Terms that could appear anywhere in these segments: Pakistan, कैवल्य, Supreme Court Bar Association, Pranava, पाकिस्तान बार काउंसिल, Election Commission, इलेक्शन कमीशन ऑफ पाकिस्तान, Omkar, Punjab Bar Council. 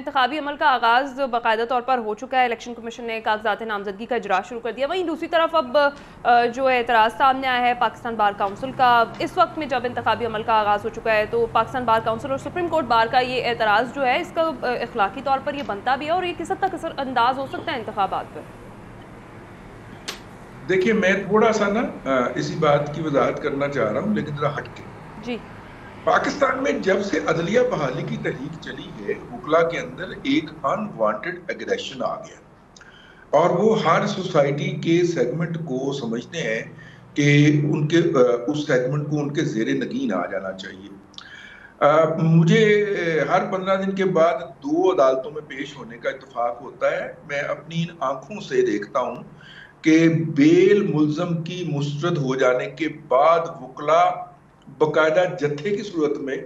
इंतखाबी अमल का आगाज़ बाकायदा तौर पर हो चुका है, इलेक्शन कमीशन ने कागजात नामजदगी का इजरा शुरू कर दिया। वहीं दूसरी तरफ अब जो एतराज़ सामने आया है पाकिस्तान बार काउंसिल का, इस वक्त में जब इंतखाबी अमल का आगाज़ हो चुका है तो पाकिस्तान बार काउंसिल और सुप्रीम कोर्ट बार का ये एतराज़ जो है इसका अखलाकी तौर पर यह बनता भी है और ये किस हद तक असरअंदाज हो सकता है इंतखाबात पर? देखिए, मैं थोड़ा सा ना इसी बात की वजाहत करना चाह रहा हूँ, लेकिन जरा हटके जी। पाकिस्तान में जब से अदलिया बहाली की तहरीक चली है, वकला के अंदर एक अनवांटेड एग्रेशन आ गया और वो हर सोसाइटी के सेगमेंट को समझते हैं कि उनके उस सेगमेंट को उनके जेर नगीन आ जाना चाहिए। मुझे हर 15 दिन के बाद 2 अदालतों में पेश होने का इत्तफाक होता है। मैं अपनी इन आँखों से देखता हूँ के बेल मुल्ज़म की मुस्तरद हो जाने के बाद वकला बाकायदा जत्थे की सूरत में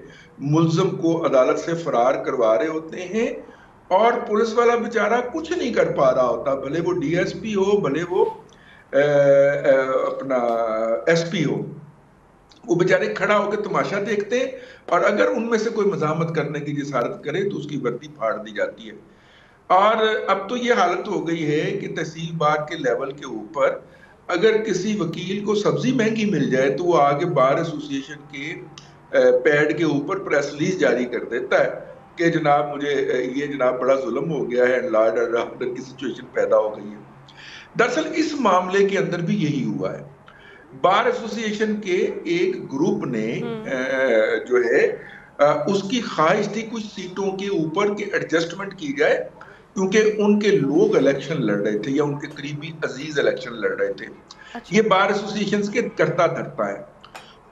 मुल्ज़म को अदालत से फरार करवा रहे होते हैं और पुलिस वाला बेचारा कुछ नहीं कर पा रहा होता, भले वो डीएसपी हो, भले वो अपना एसपी हो, वो बेचारे खड़ा होकर तमाशा देखते हैं और अगर उनमें से कोई मजामत करने की जसारत करे तो उसकी वर्दी फाड़ दी जाती है। और अब तो ये हालत हो गई है कि तहसील बार के लेवल के ऊपर अगर किसी वकील को सब्जी महंगी मिल जाए तो वो आगे बार एसोसिएशन के पैड के ऊपर प्रेस रिलीज जारी कर देता है कि जनाब मुझे ये जनाब बड़ा जुल्म हो गया है, लॉ एंड ऑर्डर की सिचुएशन पैदा हो गई है। दरअसल इस मामले के अंदर भी यही हुआ है, बार एसोसिएशन के एक ग्रुप ने जो है उसकी ख्वाहिश थी कुछ सीटों के ऊपर के एडजस्टमेंट की जाए क्योंकि उनके लोग इलेक्शन लड़ रहे थे या उनके करीबी अजीज इलेक्शन लड़ रहे थे। अच्छा। ये बार एसोसिएशंस के करता धरता है,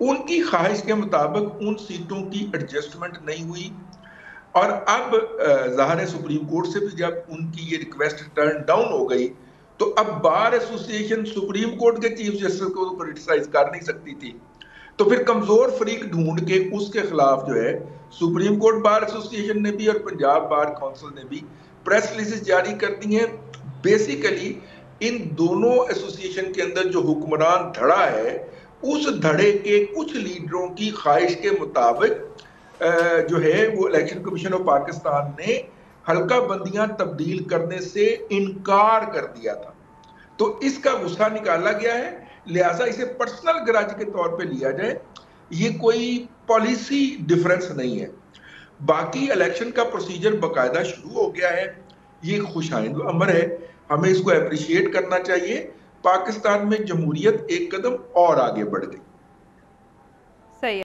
उनकी ख्वाहिश के मुताबिक उन सीटों की एडजस्टमेंट नहीं हुई और अब ज़ाहिर है सुप्रीम कोर्ट से भी जब उनकी ये रिक्वेस्ट टर्न डाउन हो गई तो अब बार एसोसिएशन सुप्रीम कोर्ट के चीफ जस्टिस को क्रिटिसाइज कर नहीं सकती थी, तो फिर कमजोर फरीक ढूंढ के उसके खिलाफ जो है सुप्रीम कोर्ट बार एसोसिएशन ने भी और पंजाब बार काउंसिल ने भी प्रेस रिलीज जारी कर दी है। बेसिकली इन दोनों एसोसिएशन के अंदर जो हुक्मरान धड़ा है उस धड़े के कुछ लीडरों की ख्वाहिश के मुताबिक जो है वो इलेक्शन कमीशन ऑफ पाकिस्तान ने हल्का बंदियां तब्दील करने से इनकार कर दिया था, तो इसका गुस्सा निकाला गया है, लिहाजा इसे पर्सनल ग्रज के तौर पे लिया जाए, ये कोई पॉलिसी डिफरेंस नहीं है। बाकी इलेक्शन का प्रोसीजर बाकायदा शुरू हो गया है, ये खुशाइंद अमर है, हमें इसको अप्रिशिएट करना चाहिए। पाकिस्तान में जमहूरियत एक कदम और आगे बढ़ गई।